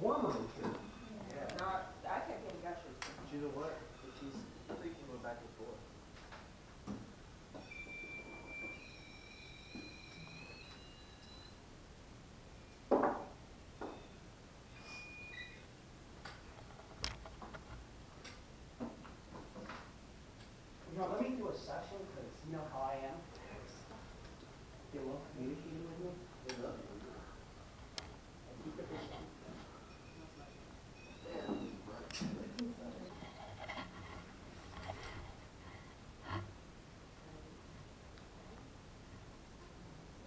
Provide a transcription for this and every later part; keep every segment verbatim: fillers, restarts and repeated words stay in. warmer in here. Yeah. No, I can't get gushers. But you know what? She's thinking about back and forth. You know, let me do a session because you know how I am. They love communicating with me. They love me. I keep it pushing.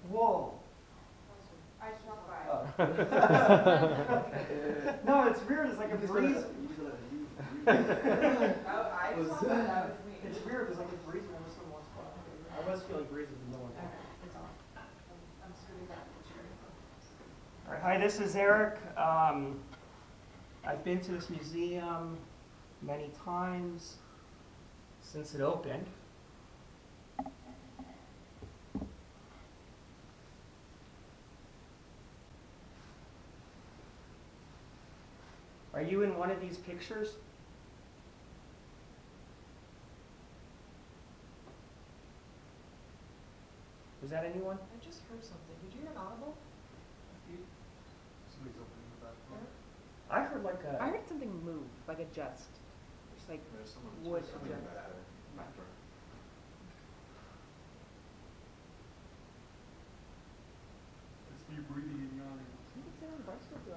Whoa. I snuck by. Oh. No, it's weird. It's like a breeze. I snuck by. That was me. It's weird. It's like a breeze when I was in one spot. I was feeling breeze in no one. All right, hi, this is Eric. Um, I've been to this museum many times since it opened. Are you in one of these pictures? Was that anyone? I just heard something. Did you hear an audible? Somebody's opening the back door. I heard like a... I heard something move, like a jest. Just like wood. It's me breathing and yawning. Can you sit on the bicycle? Do I?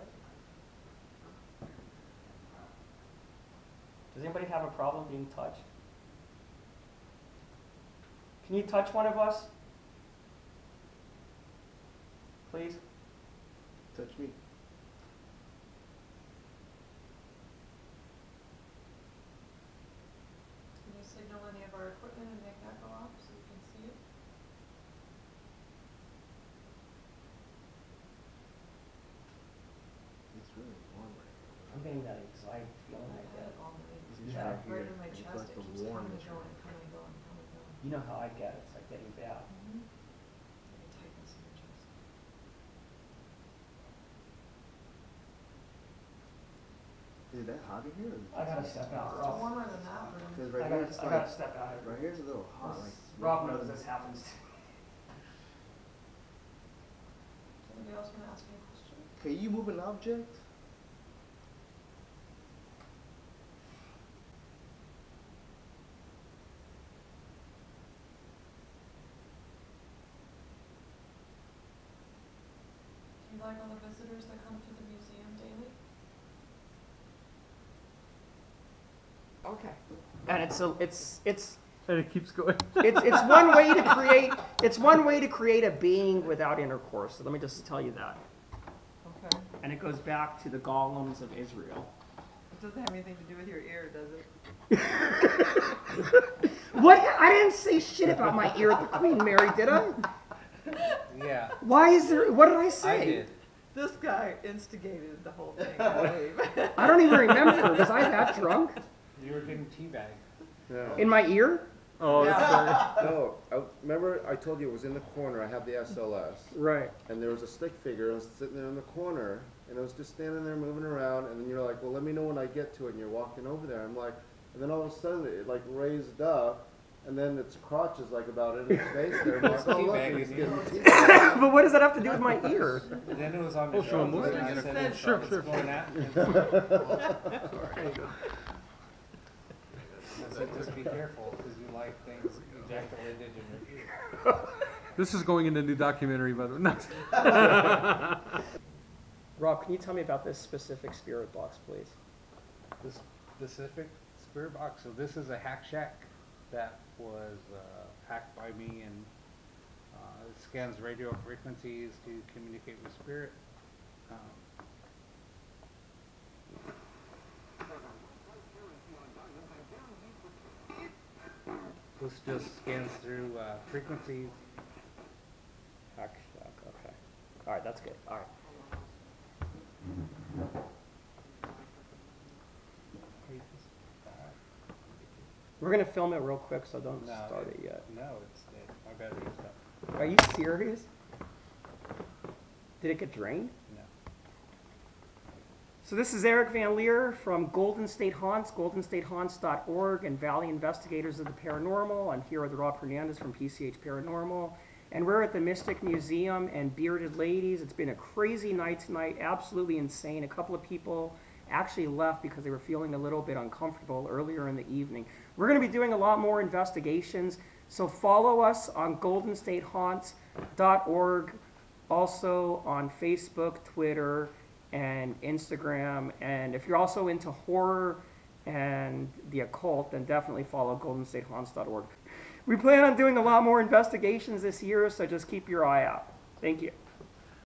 Does anybody have a problem being touched? Can you touch one of us? Please. Touch me. Can you signal any of our equipment and make that go off so you can see it? It's really warm right now. I'm getting that anxiety feeling like that. It's yeah, right, right in my chest. Like it keeps coming and going and coming and going and coming and going. You know how I get it. It's like getting bad. Mm-hmm. Is that hot in here? I gotta step out. It's Rob. Warmer than that room. Because right I gotta, here, I gotta step out. Right here is a little hot. Like Rob knows this happens. Anybody else want to ask me a question? Can you move an object? Do you like all the visitors that come to the museum daily? Okay, and it's a, it's it's and it keeps going. it's it's one way to create it's one way to create a being without intercourse. So let me just tell you that. Okay. And it goes back to the golems of Israel. It doesn't have anything to do with your ear, does it? What? I didn't say shit about my ear at the Queen Mary, did I? Yeah. Why is there? What did I say? I did. This guy instigated the whole thing. I, I don't even remember. Was I that drunk? You were getting teabag. No. In my ear? Oh, yeah. No. I, remember, I told you it was in the corner. I have the S L S. Right. And there was a stick figure. I was sitting there in the corner, and I was just standing there moving around. And then you're like, "Well, let me know when I get to it." And you're walking over there. I'm like, and then all of a sudden it like raised up, and then its crotch is like about in its face there. Like, oh, look, it's getting teabag. But what does that have to do with my ear? Then it was on the show. Sure, sure, sure. So just be careful because you like things ejaculated in your ear. This is going in a new documentary, by the way. Rob, can you tell me about this specific spirit box, please? This specific spirit box. So this is a hack shack that was uh, hacked by me, and uh, it scans radio frequencies to communicate with spirit. Um, This just scans through uh, frequencies. Okay. All right, that's good. All right. We're gonna film it real quick, so don't no, start it, it yet. No, it's dead. My battery's up. Are you serious? Did it get drained? No. So this is Eric Van Leer from Golden State Haunts, golden state haunts dot org, and Valley Investigators of the Paranormal. I'm here with Rob Hernandez from P C H Paranormal. And we're at the Mystic Museum and Bearded Ladies. It's been a crazy night tonight, absolutely insane. A couple of people actually left because they were feeling a little bit uncomfortable earlier in the evening. We're going to be doing a lot more investigations, so follow us on golden state haunts dot org, also on Facebook, Twitter, and Instagram. And if you're also into horror and the occult, then definitely follow golden state haunts dot org. We plan on doing a lot more investigations this year, so just keep your eye out. Thank you.